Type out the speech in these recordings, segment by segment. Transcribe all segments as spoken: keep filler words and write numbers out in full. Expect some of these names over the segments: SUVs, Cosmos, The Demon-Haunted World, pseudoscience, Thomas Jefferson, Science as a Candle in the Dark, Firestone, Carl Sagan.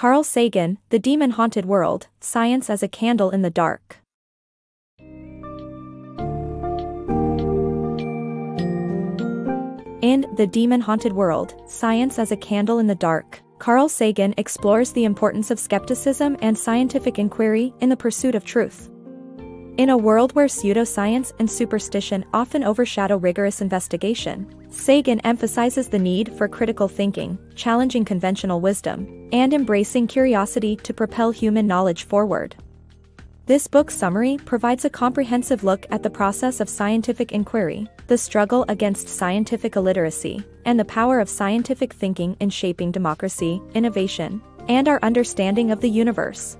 Carl Sagan, The Demon-Haunted World, Science as a Candle in the Dark. In The Demon-Haunted World, Science as a Candle in the Dark, Carl Sagan explores the importance of skepticism and scientific inquiry in the pursuit of truth. In a world where pseudoscience and superstition often overshadow rigorous investigation, Sagan emphasizes the need for critical thinking, challenging conventional wisdom, and embracing curiosity to propel human knowledge forward. This book summary provides a comprehensive look at the process of scientific inquiry, the struggle against scientific illiteracy, and the power of scientific thinking in shaping democracy, innovation, and our understanding of the universe.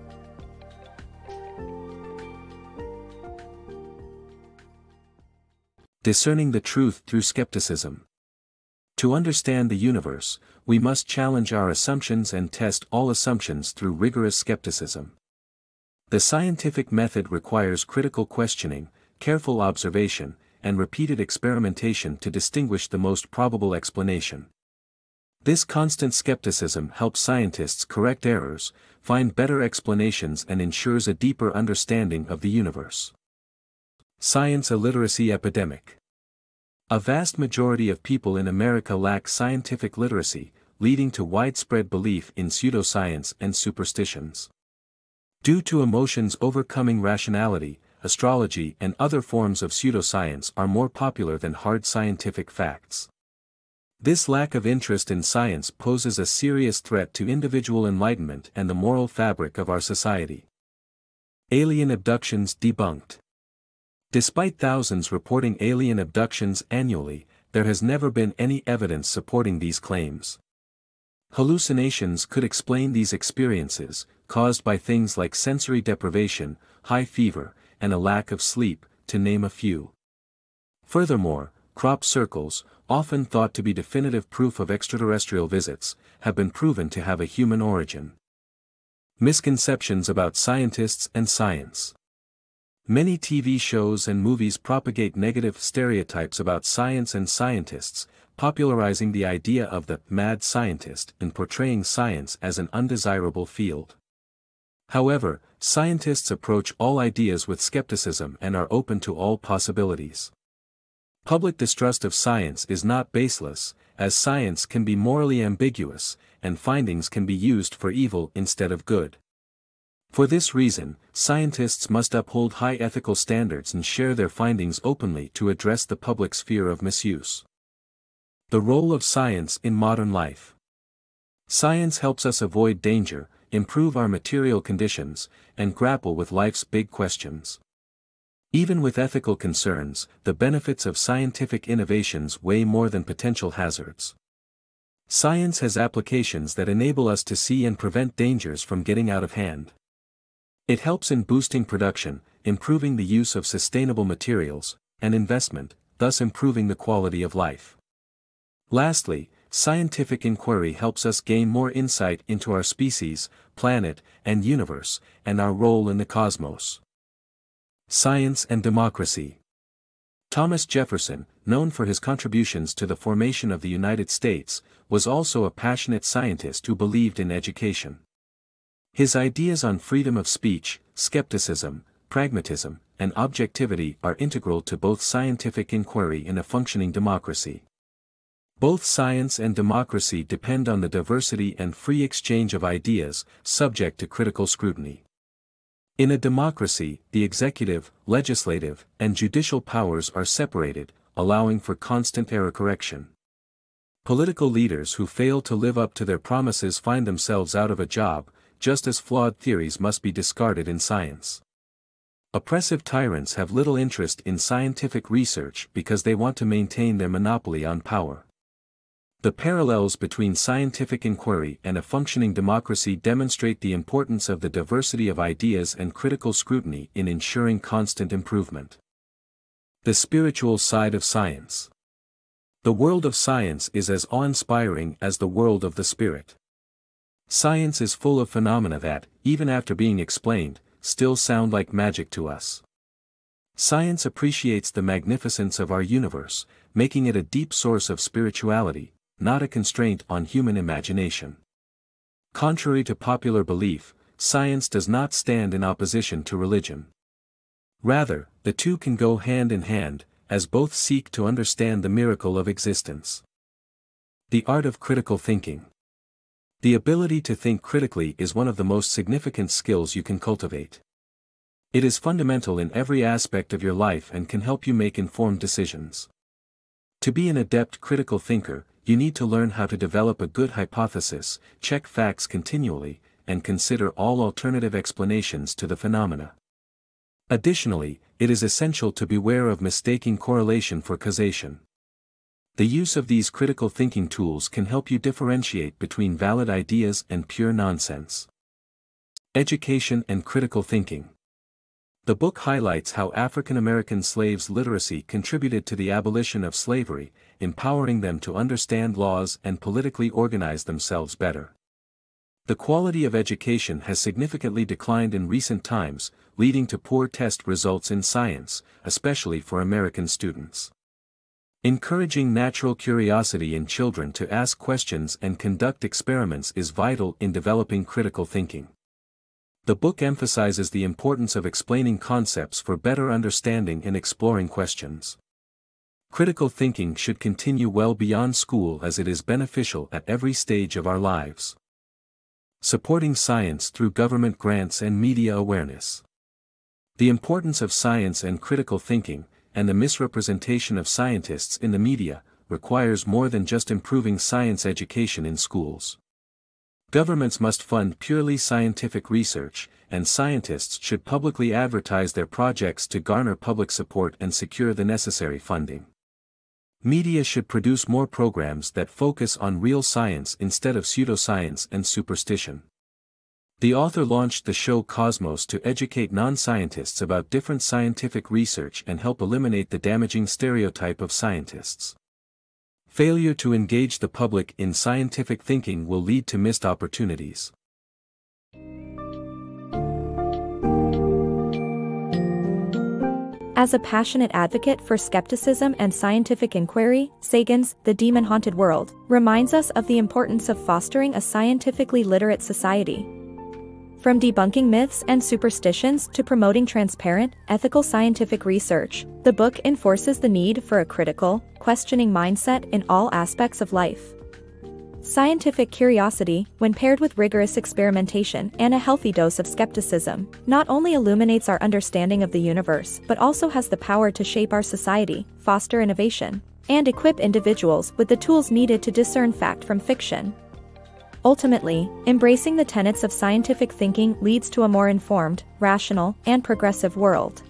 Discerning the truth through skepticism. To understand the universe, we must challenge our assumptions and test all assumptions through rigorous skepticism. The scientific method requires critical questioning, careful observation, and repeated experimentation to distinguish the most probable explanation. This constant skepticism helps scientists correct errors, find better explanations, and ensures a deeper understanding of the universe. Science illiteracy epidemic. A vast majority of people in America lack scientific literacy, leading to widespread belief in pseudoscience and superstitions. Due to emotions overcoming rationality, astrology and other forms of pseudoscience are more popular than hard scientific facts. This lack of interest in science poses a serious threat to individual enlightenment and the moral fabric of our society. Alien abductions debunked. Despite thousands reporting alien abductions annually, there has never been any evidence supporting these claims. Hallucinations could explain these experiences, caused by things like sensory deprivation, high fever, and a lack of sleep, to name a few. Furthermore, crop circles, often thought to be definitive proof of extraterrestrial visits, have been proven to have a human origin. Misconceptions about scientists and science. Many T V shows and movies propagate negative stereotypes about science and scientists, popularizing the idea of the mad scientist and portraying science as an undesirable field. However, scientists approach all ideas with skepticism and are open to all possibilities. Public distrust of science is not baseless, as science can be morally ambiguous, and findings can be used for evil instead of good. For this reason, scientists must uphold high ethical standards and share their findings openly to address the public's fear of misuse. The role of science in modern life. Science helps us avoid danger, improve our material conditions, and grapple with life's big questions. Even with ethical concerns, the benefits of scientific innovations weigh more than potential hazards. Science has applications that enable us to see and prevent dangers from getting out of hand. It helps in boosting production, improving the use of sustainable materials, and investment, thus improving the quality of life. Lastly, scientific inquiry helps us gain more insight into our species, planet, and universe, and our role in the cosmos. Science and democracy. Thomas Jefferson, known for his contributions to the formation of the United States, was also a passionate scientist who believed in education. His ideas on freedom of speech, skepticism, pragmatism, and objectivity are integral to both scientific inquiry and a functioning democracy. Both science and democracy depend on the diversity and free exchange of ideas, subject to critical scrutiny. In a democracy, the executive, legislative, and judicial powers are separated, allowing for constant error correction. Political leaders who fail to live up to their promises find themselves out of a job, just as flawed theories must be discarded in science. Oppressive tyrants have little interest in scientific research because they want to maintain their monopoly on power. The parallels between scientific inquiry and a functioning democracy demonstrate the importance of the diversity of ideas and critical scrutiny in ensuring constant improvement. The spiritual side of science. The world of science is as awe-inspiring as the world of the spirit. Science is full of phenomena that, even after being explained, still sound like magic to us. Science appreciates the magnificence of our universe, making it a deep source of spirituality, not a constraint on human imagination. Contrary to popular belief, science does not stand in opposition to religion. Rather, the two can go hand in hand, as both seek to understand the miracle of existence. The art of critical thinking. The ability to think critically is one of the most significant skills you can cultivate. It is fundamental in every aspect of your life and can help you make informed decisions. To be an adept critical thinker, you need to learn how to develop a good hypothesis, check facts continually, and consider all alternative explanations to the phenomena. Additionally, it is essential to beware of mistaking correlation for causation. The use of these critical thinking tools can help you differentiate between valid ideas and pure nonsense. Education and critical thinking. The book highlights how African American slaves' literacy contributed to the abolition of slavery, empowering them to understand laws and politically organize themselves better. The quality of education has significantly declined in recent times, leading to poor test results in science, especially for American students. Encouraging natural curiosity in children to ask questions and conduct experiments is vital in developing critical thinking. The book emphasizes the importance of explaining concepts for better understanding and exploring questions. Critical thinking should continue well beyond school as it is beneficial at every stage of our lives. Supporting science through government grants and media awareness. The importance of science and critical thinking, and the misrepresentation of scientists in the media, requires more than just improving science education in schools. Governments must fund purely scientific research, and scientists should publicly advertise their projects to garner public support and secure the necessary funding. Media should produce more programs that focus on real science instead of pseudoscience and superstition. The author launched the show Cosmos to educate non-scientists about different scientific research and help eliminate the damaging stereotype of scientists. Failure to engage the public in scientific thinking will lead to missed opportunities. As a passionate advocate for skepticism and scientific inquiry, Sagan's The Demon-Haunted World reminds us of the importance of fostering a scientifically literate society. From debunking myths and superstitions to promoting transparent, ethical scientific research, the book enforces the need for a critical, questioning mindset in all aspects of life. Scientific curiosity, when paired with rigorous experimentation and a healthy dose of skepticism, not only illuminates our understanding of the universe but also has the power to shape our society, foster innovation, and equip individuals with the tools needed to discern fact from fiction. Ultimately, embracing the tenets of scientific thinking leads to a more informed, rational, and progressive world.